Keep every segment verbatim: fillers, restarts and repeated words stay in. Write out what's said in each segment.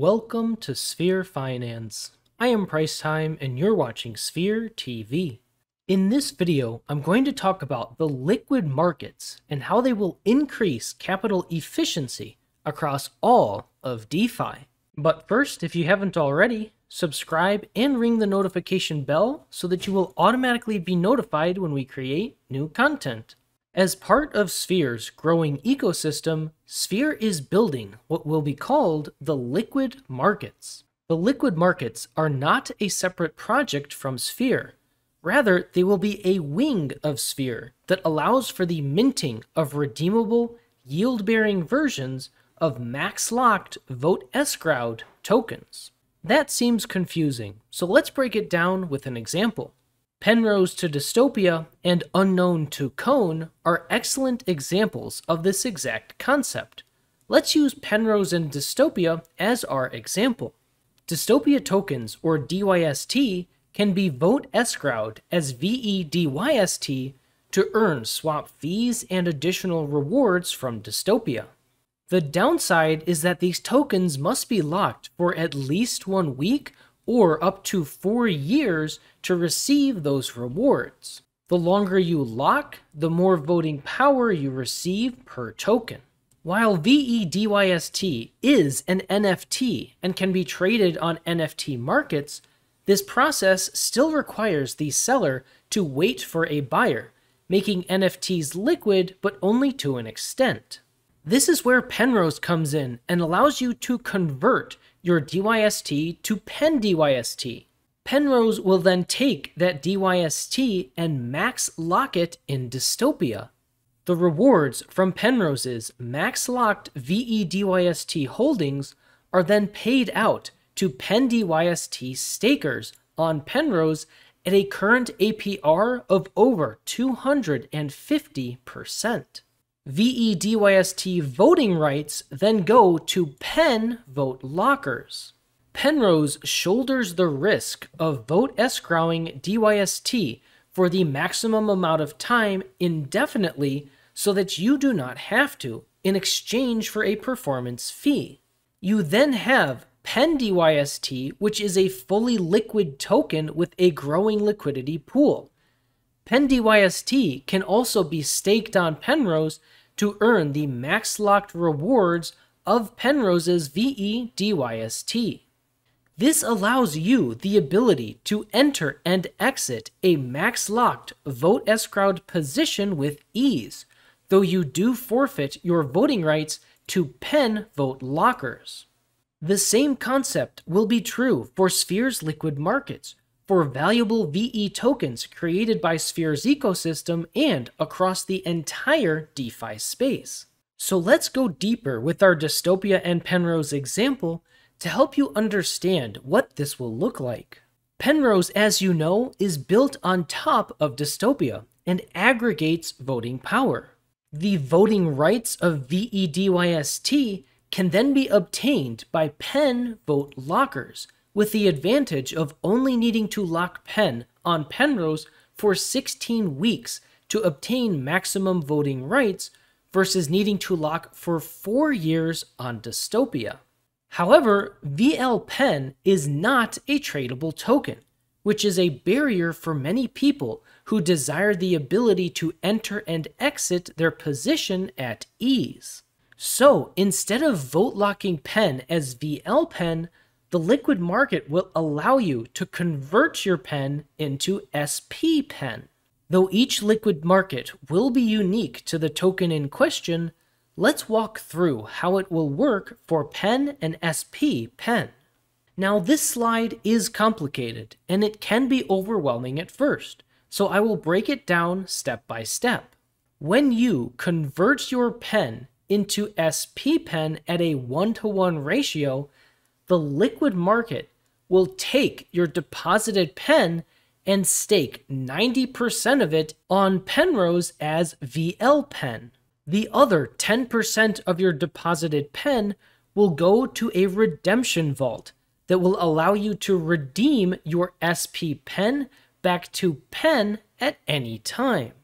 welcome to Sphere Finance. I am Price Time, and you're watching Sphere T V. In this video, I'm going to talk about the liquid markets and how they will increase capital efficiency across all of DeFi. But first, if you haven't already, subscribe and ring the notification bell so that you will automatically be notified when we create new content. As part of Sphere's growing ecosystem, Sphere is building what will be called the liquid markets. The liquid markets are not a separate project from Sphere. Rather, they will be a wing of Sphere that allows for the minting of redeemable, yield-bearing versions of max-locked vote escrowed tokens. That seems confusing, so let's break it down with an example. Penrose to Dystopia and Unknown to Cone are excellent examples of this exact concept. Let's use Penrose and Dystopia as our example. Dystopia tokens, or D Y S T, can be vote escrowed as V E D Y S T to earn swap fees and additional rewards from Dystopia. The downside is that these tokens must be locked for at least one week or up to four years to receive those rewards. The longer you lock, the more voting power you receive per token. While V E D Y S T is an N F T and can be traded on N F T markets, this process still requires the seller to wait for a buyer, making N F Ts liquid but only to an extent. This is where Penrose comes in and allows you to convert your D Y S T to PENDYST. Penrose will then take that D Y S T and max lock it in Dystopia. The rewards from Penrose's max locked V E D Y S T holdings are then paid out to PENDYST stakers on Penrose at a current A P R of over two hundred fifty percent. V E D Y S T voting rights then go to PEN vote lockers. Penrose shoulders the risk of vote escrowing D Y S T for the maximum amount of time indefinitely so that you do not have to, in exchange for a performance fee. You then have PENDYST, which is a fully liquid token with a growing liquidity pool. PENDYST can also be staked on Penrose to earn the max-locked rewards of Penrose's V E D Y S T. This allows you the ability to enter and exit a max-locked vote escrowed position with ease, though you do forfeit your voting rights to PEN vote lockers. The same concept will be true for Sphere's liquid markets, for valuable V E tokens created by Sphere's ecosystem and across the entire DeFi space. So let's go deeper with our Dystopia and Penrose example to help you understand what this will look like. Penrose, as you know, is built on top of Dystopia and aggregates voting power. The voting rights of V E D Y S T can then be obtained by PEN vote lockers, with the advantage of only needing to lock PEN on Penrose for sixteen weeks to obtain maximum voting rights versus needing to lock for four years on Dystopia. However, V L PEN is not a tradable token, which is a barrier for many people who desire the ability to enter and exit their position at ease. So instead of vote locking PEN as V L PEN, the liquid market will allow you to convert your PEN into S P PEN. Though each liquid market will be unique to the token in question, let's walk through how it will work for PEN and S P PEN. Now, this slide is complicated and it can be overwhelming at first, so I will break it down step by step. When you convert your PEN into S P PEN at a one-to-one ratio, the liquid market will take your deposited PEN and stake ninety percent of it on Penrose as V L PEN. The other ten percent of your deposited PEN will go to a redemption vault that will allow you to redeem your S P PEN back to PEN at any time.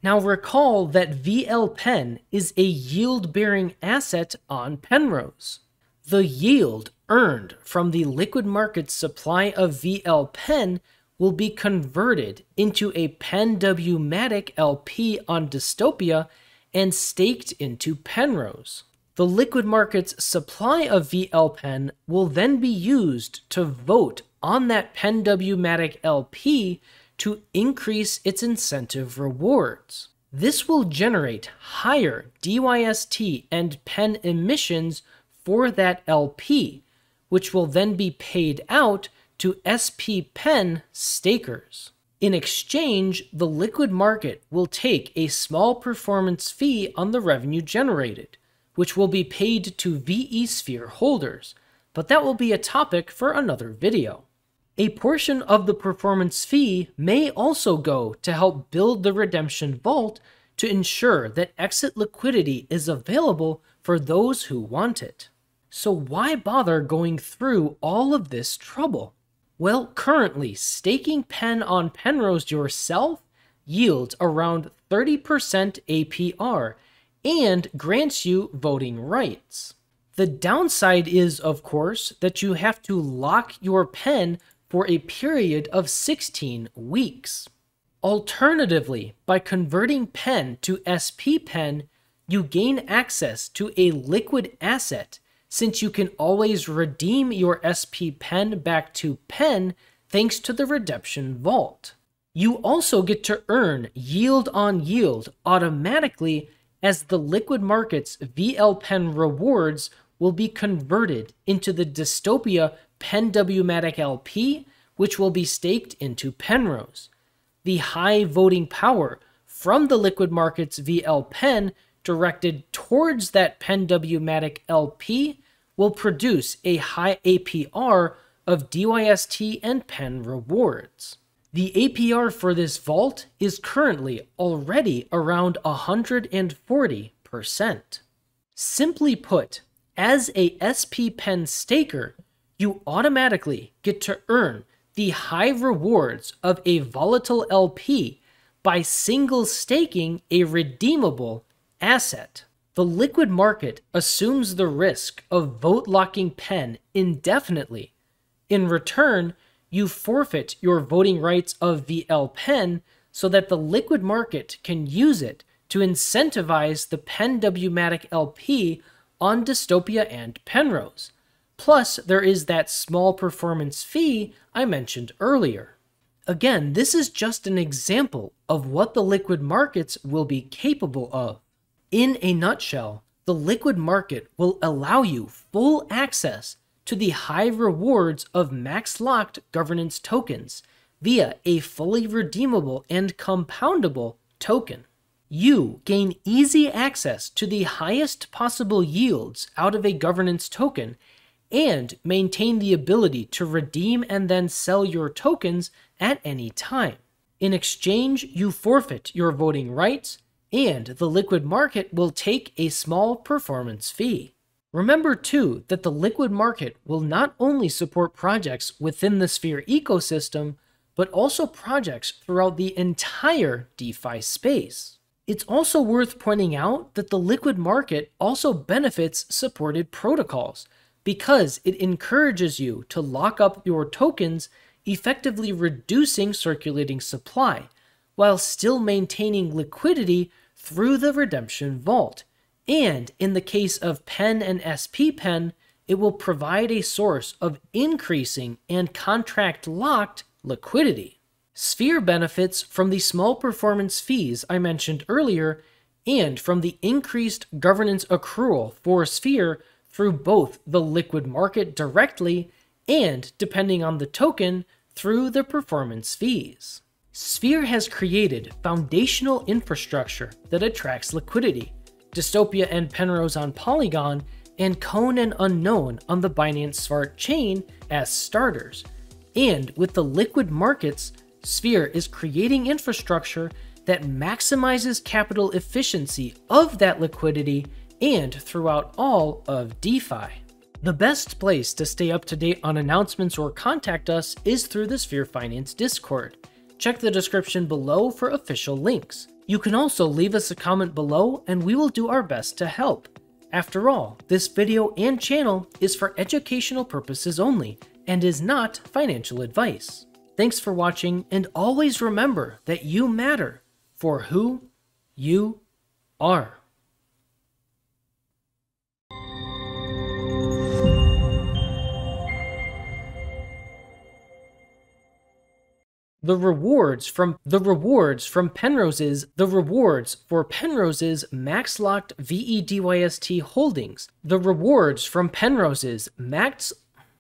Now recall that V L PEN is a yield-bearing asset on Penrose. The yield earned from the liquid market's supply of V L PEN will be converted into a PenW-matic L P on Dystopia and staked into Penrose. The liquid market's supply of V L PEN will then be used to vote on that PenW-matic L P to increase its incentive rewards. This will generate higher D Y S T and PEN emissions for that L P, which will then be paid out to S P PEN stakers. In exchange, the liquid market will take a small performance fee on the revenue generated, which will be paid to V E Sphere holders, but that will be a topic for another video. A portion of the performance fee may also go to help build the redemption vault to ensure that exit liquidity is available for those who want it. So why bother going through all of this trouble? Well, currently, staking PEN on Penrose yourself yields around thirty percent A P R and grants you voting rights. The downside is, of course, that you have to lock your PEN for a period of sixteen weeks. Alternatively, by converting PEN to S P PEN, you gain access to a liquid asset, since you can always redeem your S P PEN back to PEN thanks to the redemption vault. You also get to earn yield on yield automatically as the liquid market's V L PEN rewards will be converted into the Dystopia PenW-matic L P, which will be staked into Penrose. The high voting power from the liquid market's V L PEN directed towards that PenW-matic L P will produce a high A P R of D Y S T and PEN rewards. The A P R for this vault is currently already around one hundred forty percent. Simply put, as a S P PEN staker, you automatically get to earn the high rewards of a volatile L P by single staking a redeemable asset. The liquid market assumes the risk of vote locking PEN indefinitely. In return, you forfeit your voting rights of V L PEN so that the liquid market can use it to incentivize the PenW-matic L P on Dystopia and Penrose. Plus, there is that small performance fee I mentioned earlier. Again, this is just an example of what the liquid markets will be capable of. In a nutshell, the liquid market will allow you full access to the high rewards of max-locked governance tokens via a fully redeemable and compoundable token. You gain easy access to the highest possible yields out of a governance token and maintain the ability to redeem and then sell your tokens at any time. In exchange, you forfeit your voting rights, and the liquid market will take a small performance fee. Remember too that the liquid market will not only support projects within the Sphere ecosystem, but also projects throughout the entire DeFi space. It's also worth pointing out that the liquid market also benefits supported protocols, because it encourages you to lock up your tokens, effectively reducing circulating supply, while still maintaining liquidity through the redemption vault. And in the case of PEN and S P PEN, it will provide a source of increasing and contract-locked liquidity. Sphere benefits from the small performance fees I mentioned earlier and from the increased governance accrual for Sphere through both the liquid market directly and, depending on the token, through the performance fees. Sphere has created foundational infrastructure that attracts liquidity. Dystopia and Penrose on Polygon, and Cone and Unknown on the Binance Smart Chain as starters. And with the liquid markets, Sphere is creating infrastructure that maximizes capital efficiency of that liquidity and throughout all of DeFi. The best place to stay up to date on announcements or contact us is through the Sphere Finance Discord. Check the description below for official links. You can also leave us a comment below and we will do our best to help. After all, this video and channel is for educational purposes only and is not financial advice. Thanks for watching, and always remember that you matter for who you are. The rewards from the rewards from Penrose's the rewards for Penrose's max locked VEDYST holdings. The rewards from Penrose's max